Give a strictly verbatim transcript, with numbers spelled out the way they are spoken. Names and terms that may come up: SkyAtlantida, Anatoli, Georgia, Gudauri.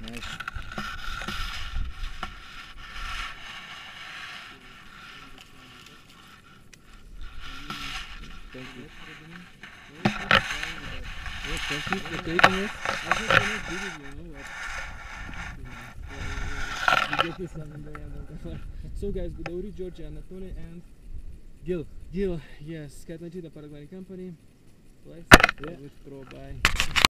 Nice. Thank you. Yes, thank you for taking it. I think I not did it, you know, but we get this one in the end. So guys, Gudauri, Georgia, Anatoli and Gil. Gil, yes, SkyAtlantida, the Paraguayan company. Life, yeah. With Pro by